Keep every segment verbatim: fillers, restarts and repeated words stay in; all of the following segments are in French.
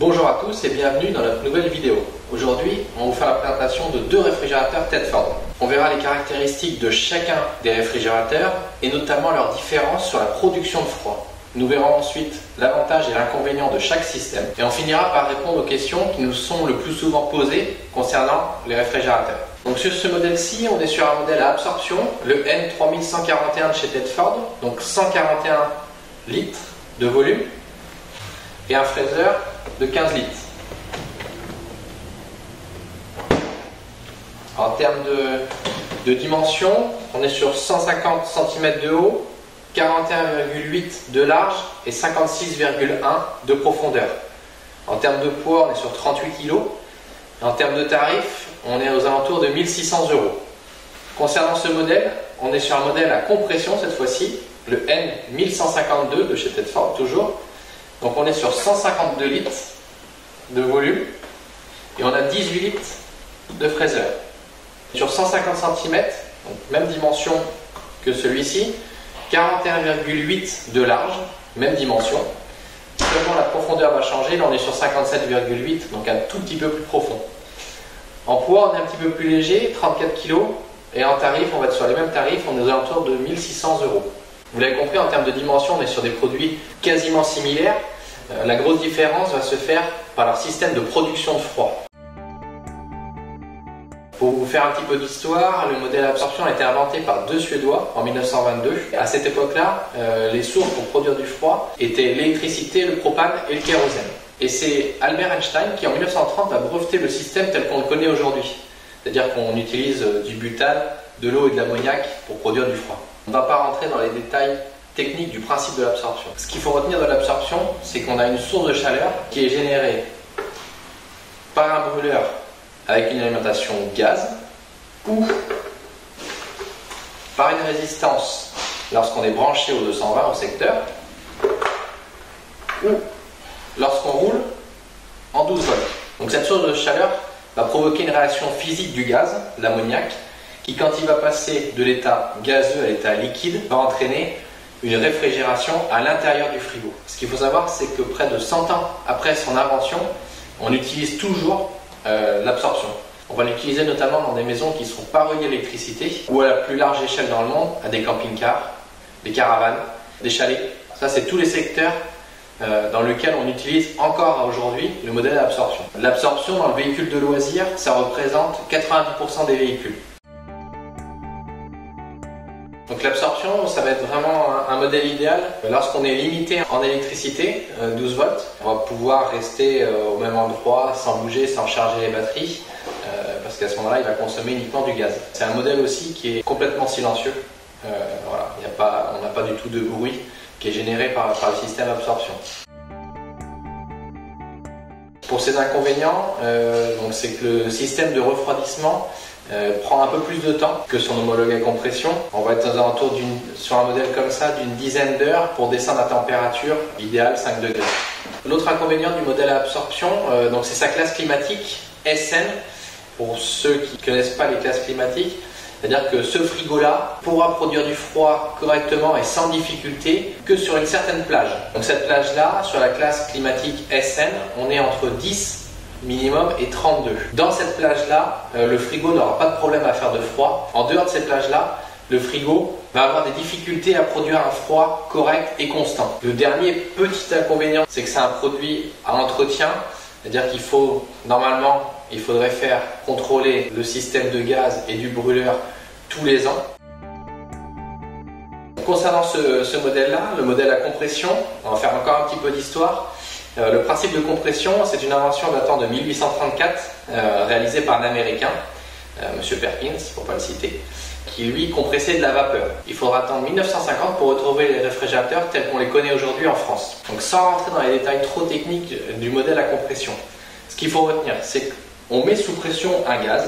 Bonjour à tous et bienvenue dans notre nouvelle vidéo. Aujourd'hui, on vous fait la présentation de deux réfrigérateurs Thetford. On verra les caractéristiques de chacun des réfrigérateurs et notamment leurs différences sur la production de froid. Nous verrons ensuite l'avantage et l'inconvénient de chaque système et on finira par répondre aux questions qui nous sont le plus souvent posées concernant les réfrigérateurs. Donc sur ce modèle-ci, on est sur un modèle à absorption, le N trois mille cent quarante et un de chez Thetford, donc cent quarante et un litres de volume et un freezer de quinze litres. En termes de, de dimension, on est sur cent cinquante centimètres de haut, quarante et un virgule huit de large et cinquante-six virgule un de profondeur. En termes de poids, on est sur trente-huit kilos. En termes de tarif, on est aux alentours de mille six cents euros. Concernant ce modèle, on est sur un modèle à compression cette fois-ci, le N mille cent cinquante-deux de chez Thetford toujours. Donc on est sur cent cinquante-deux litres de volume et on a dix-huit litres de freezer. Sur cent cinquante centimètres, donc même dimension que celui-ci, quarante et un virgule huit de large, même dimension. Seulement la profondeur va changer, là on est sur cinquante-sept virgule huit, donc un tout petit peu plus profond. En poids, on est un petit peu plus léger, trente-quatre kilos, et en tarif, on va être sur les mêmes tarifs, on est aux alentours de mille six cents euros. Vous l'avez compris, en termes de dimension, on est sur des produits quasiment similaires. Euh, la grosse différence va se faire par leur système de production de froid. Pour vous faire un petit peu d'histoire, le modèle à absorption a été inventé par deux Suédois en mille neuf cent vingt-deux. À cette époque-là, euh, les sources pour produire du froid étaient l'électricité, le propane et le kérosène. Et c'est Albert Einstein qui, en mille neuf cent trente, va breveter le système tel qu'on le connaît aujourd'hui. C'est-à-dire qu'on utilise du butane, de l'eau et de l'ammoniac pour produire du froid. On ne va pas rentrer dans les détails techniques du principe de l'absorption. Ce qu'il faut retenir de l'absorption, c'est qu'on a une source de chaleur qui est générée par un brûleur avec une alimentation gaz ou par une résistance lorsqu'on est branché au deux cent vingt au secteur ou lorsqu'on roule en douze volts. Donc cette source de chaleur va provoquer une réaction physique du gaz, l'ammoniac, qui quand il va passer de l'état gazeux à l'état liquide va entraîner une réfrigération à l'intérieur du frigo. Ce qu'il faut savoir, c'est que près de cent ans après son invention, on utilise toujours Euh, l'absorption. On va l'utiliser notamment dans des maisons qui ne seront pas reliées à l'électricité ou à la plus large échelle dans le monde, à des camping-cars, des caravanes, des chalets. Ça, c'est tous les secteurs euh, dans lesquels on utilise encore aujourd'hui le modèle d'absorption. L'absorption dans le véhicule de loisir, ça représente quatre-vingt-dix pour cent des véhicules. Donc l'absorption, ça va être vraiment un, un modèle idéal. Lorsqu'on est limité en électricité, euh, douze volts, on va pouvoir rester euh, au même endroit sans bouger, sans charger les batteries, euh, parce qu'à ce moment-là, il va consommer uniquement du gaz. C'est un modèle aussi qui est complètement silencieux. Euh, voilà, y a pas, on n'a pas du tout de bruit qui est généré par, par le système d'absorption. Pour ces inconvénients, euh, c'est que le système de refroidissement Euh, prend un peu plus de temps que son homologue à compression. On va être aux alentours d'une, sur un modèle comme ça d'une dizaine d'heures pour descendre à température idéale cinq degrés. L'autre inconvénient du modèle à absorption, euh, donc c'est sa classe climatique S N, pour ceux qui ne connaissent pas les classes climatiques. C'est-à-dire que ce frigo-là pourra produire du froid correctement et sans difficulté que sur une certaine plage. Donc cette plage-là, sur la classe climatique S N, on est entre dix minimum et trente-deux. Dans cette plage-là, euh, le frigo n'aura pas de problème à faire de froid. En dehors de cette plage-là, le frigo va avoir des difficultés à produire un froid correct et constant. Le dernier petit inconvénient, c'est que c'est un produit à entretien, c'est-à-dire qu'il faut, normalement, il faudrait faire contrôler le système de gaz et du brûleur tous les ans. Concernant ce, ce modèle-là, le modèle à compression, on va faire encore un petit peu d'histoire. Euh, le principe de compression, c'est une invention datant de mille huit cent trente-quatre, euh, réalisée par un Américain, euh, M. Perkins, pour ne pas le citer, qui lui compressait de la vapeur. Il faudra attendre mille neuf cent cinquante pour retrouver les réfrigérateurs tels qu'on les connaît aujourd'hui en France. Donc sans rentrer dans les détails trop techniques du modèle à compression, ce qu'il faut retenir, c'est qu'on met sous pression un gaz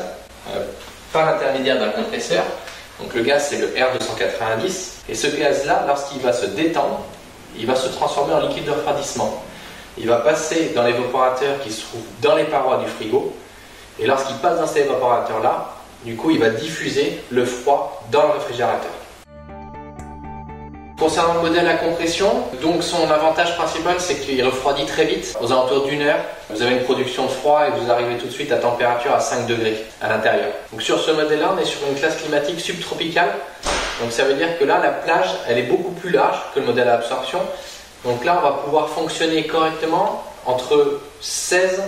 euh, par l'intermédiaire d'un compresseur. Donc le gaz, c'est le R deux cent quatre-vingt-dix, et ce gaz-là, lorsqu'il va se détendre, il va se transformer en liquide de refroidissement. Il va passer dans l'évaporateur qui se trouve dans les parois du frigo. Et lorsqu'il passe dans cet évaporateur-là, du coup, il va diffuser le froid dans le réfrigérateur. Concernant le modèle à compression, donc son avantage principal c'est qu'il refroidit très vite, aux alentours d'une heure. Vous avez une production de froid et vous arrivez tout de suite à température à cinq degrés à l'intérieur. Donc sur ce modèle-là, on est sur une classe climatique subtropicale. Donc ça veut dire que là, la plage, elle est beaucoup plus large que le modèle à absorption. Donc là, on va pouvoir fonctionner correctement entre seize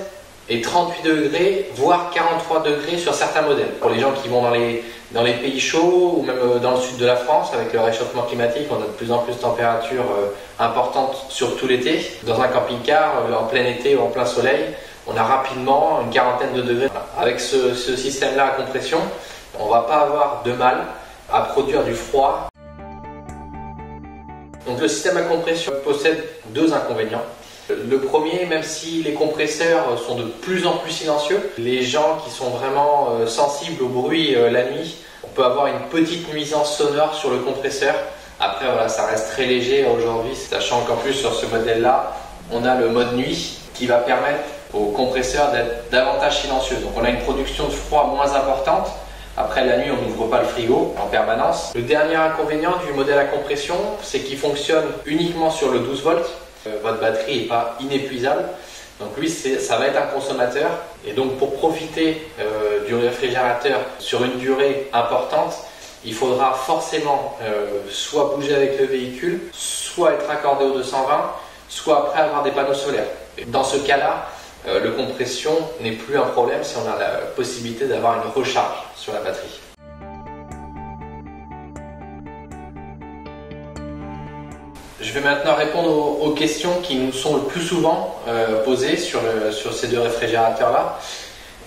et trente-huit degrés, voire quarante-trois degrés sur certains modèles. Pour les gens qui vont dans les, dans les pays chauds ou même dans le sud de la France, avec le réchauffement climatique, on a de plus en plus de températures importantes, surtout l'été. Dans un camping-car, en plein été ou en plein soleil, on a rapidement une quarantaine de degrés. Avec ce, ce système-là à compression, on ne va pas avoir de mal à produire du froid. Donc le système à compression possède deux inconvénients. Le premier, même si les compresseurs sont de plus en plus silencieux, les gens qui sont vraiment sensibles au bruit la nuit, on peut avoir une petite nuisance sonore sur le compresseur. Après voilà, ça reste très léger aujourd'hui, sachant qu'en plus sur ce modèle-là, on a le mode nuit qui va permettre aux compresseurs d'être davantage silencieux. Donc on a une production de froid moins importante. Après la nuit, on n'ouvre pas le frigo en permanence. Le dernier inconvénient du modèle à compression, c'est qu'il fonctionne uniquement sur le douze volts. Votre batterie n'est pas inépuisable. Donc lui, ça va être un consommateur. Et donc pour profiter euh, du réfrigérateur sur une durée importante, il faudra forcément euh, soit bouger avec le véhicule, soit être raccordé au deux cent vingt, soit après avoir des panneaux solaires. Et dans ce cas-là, Euh, le compression n'est plus un problème si on a la possibilité d'avoir une recharge sur la batterie. Je vais maintenant répondre aux, aux questions qui nous sont le plus souvent euh, posées sur, le, sur ces deux réfrigérateurs-là.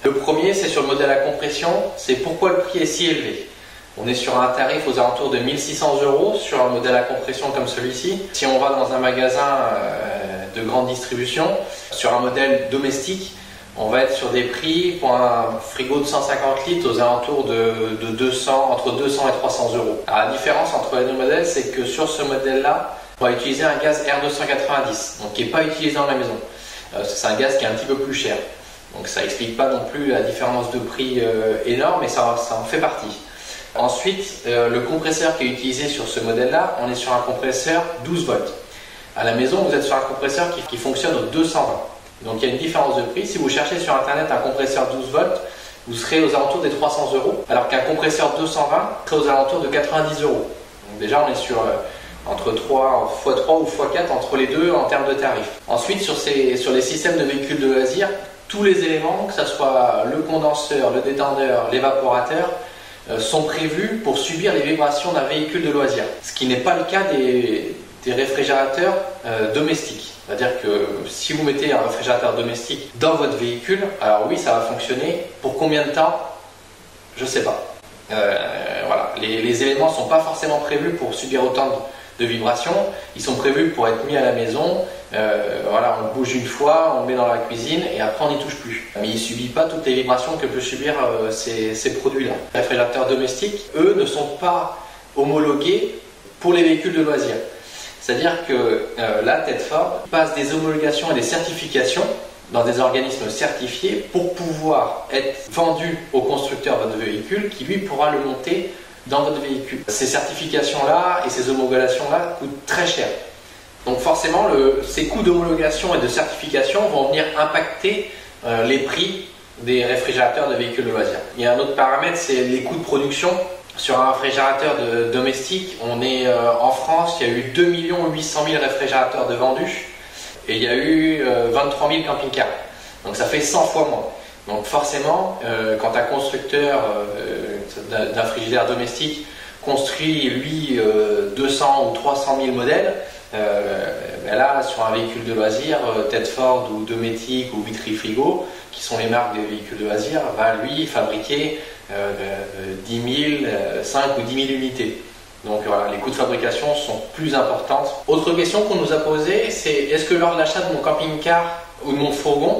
Le premier, c'est sur le modèle à compression, c'est pourquoi le prix est si élevé. On est sur un tarif aux alentours de mille six cents euros sur un modèle à compression comme celui-ci. Si on va dans un magasin de grande distribution, sur un modèle domestique, on va être sur des prix pour un frigo de cent cinquante litres aux alentours de, de deux cents, entre deux cents et trois cents euros. Alors, la différence entre les deux modèles, c'est que sur ce modèle-là, on va utiliser un gaz R deux cent quatre-vingt-dix, donc qui n'est pas utilisé dans la maison. C'est un gaz qui est un petit peu plus cher. Donc ça n'explique pas non plus la différence de prix énorme, mais ça, ça en fait partie. Ensuite, euh, le compresseur qui est utilisé sur ce modèle-là, on est sur un compresseur douze volts. À la maison, vous êtes sur un compresseur qui, qui fonctionne au deux cent vingt. Donc il y a une différence de prix. Si vous cherchez sur internet un compresseur douze volts, vous serez aux alentours des trois cents euros, alors qu'un compresseur deux cent vingt serait aux alentours de quatre-vingt-dix euros. Donc déjà, on est sur euh, entre trois fois trois ou fois quatre entre les deux en termes de tarifs. Ensuite, sur, ces, sur les systèmes de véhicules de loisirs, tous les éléments, que ce soit le condenseur, le détendeur, l'évaporateur, sont prévus pour subir les vibrations d'un véhicule de loisir, ce qui n'est pas le cas des, des réfrigérateurs euh, domestiques. C'est-à-dire que si vous mettez un réfrigérateur domestique dans votre véhicule, alors oui, ça va fonctionner. Pour combien de temps? Je ne sais pas. Euh, voilà. Les, les éléments ne sont pas forcément prévus pour subir autant de, de vibrations. Ils sont prévus pour être mis à la maison. Euh, voilà, on le bouge une fois, on le met dans la cuisine et après on n'y touche plus. Mais il ne subit pas toutes les vibrations que peuvent subir euh, ces, ces produits-là. Les réfrigérateurs domestiques, eux, ne sont pas homologués pour les véhicules de loisirs. C'est-à-dire que euh, la Thetford passe des homologations et des certifications dans des organismes certifiés pour pouvoir être vendu au constructeur de votre véhicule qui lui pourra le monter dans votre véhicule. Ces certifications-là et ces homologations-là coûtent très cher. Donc forcément, le, ces coûts d'homologation et de certification vont venir impacter euh, les prix des réfrigérateurs de véhicules de loisirs. Il y a un autre paramètre, c'est les coûts de production. Sur un réfrigérateur de, domestique, on est euh, en France, il y a eu deux millions huit cent mille réfrigérateurs de vendus et il y a eu euh, vingt-trois mille camping-cars. Donc ça fait cent fois moins. Donc forcément, euh, quand un constructeur euh, d'un frigidaire domestique construit lui euh, deux cents ou trois cent mille modèles, Euh, ben là, sur un véhicule de loisir, Thetford ou Dometic ou Vitry Frigo, qui sont les marques des véhicules de loisir, va lui fabriquer euh, dix mille, cinq ou dix mille unités. Donc voilà, les coûts de fabrication sont plus importants. Autre question qu'on nous a posée, c'est est-ce que lors de l'achat de mon camping-car ou de mon fourgon,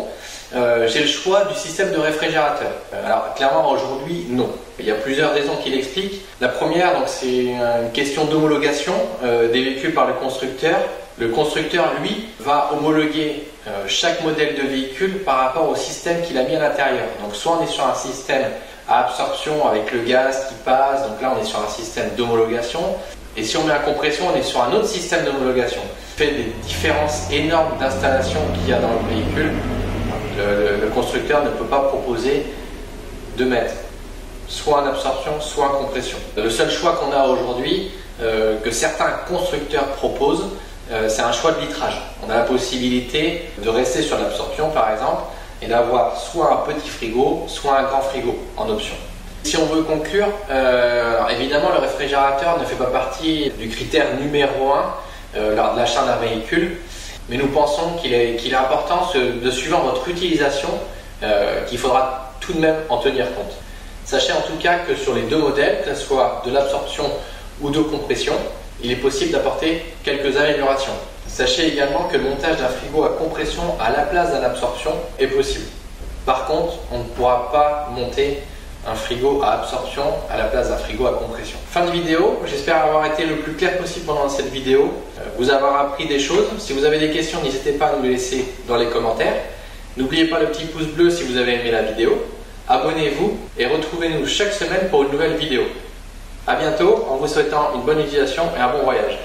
euh, j'ai le choix du système de réfrigérateur? Alors clairement aujourd'hui, non. Il y a plusieurs raisons qui l'expliquent. La première, c'est une question d'homologation euh, des véhicules par le constructeur. Le constructeur, lui, va homologuer euh, chaque modèle de véhicule par rapport au système qu'il a mis à l'intérieur. Donc soit on est sur un système à absorption avec le gaz qui passe, donc là on est sur un système d'homologation, Et si on met à compression, on est sur un autre système d'homologation. Fait des différences énormes d'installation qu'il y a dans le véhicule. Le, le, le constructeur ne peut pas proposer de mettre soit en absorption, soit en compression. Le seul choix qu'on a aujourd'hui, euh, que certains constructeurs proposent, euh, c'est un choix de litrage. On a la possibilité de rester sur l'absorption par exemple et d'avoir soit un petit frigo, soit un grand frigo en option. Si on veut conclure, euh, évidemment le réfrigérateur ne fait pas partie du critère numéro un euh, lors de l'achat d'un véhicule, mais nous pensons qu'il est, qu'il est important de suivant votre utilisation euh, qu'il faudra tout de même en tenir compte. Sachez en tout cas que sur les deux modèles, que ce soit de l'absorption ou de compression, il est possible d'apporter quelques améliorations. Sachez également que le montage d'un frigo à compression à la place d'un absorption est possible. Par contre, on ne pourra pas monter un frigo à absorption à la place d'un frigo à compression. Fin de vidéo, j'espère avoir été le plus clair possible pendant cette vidéo, vous avoir appris des choses. Si vous avez des questions, n'hésitez pas à nous les laisser dans les commentaires. N'oubliez pas le petit pouce bleu si vous avez aimé la vidéo. Abonnez-vous et retrouvez-nous chaque semaine pour une nouvelle vidéo. A bientôt en vous souhaitant une bonne utilisation et un bon voyage.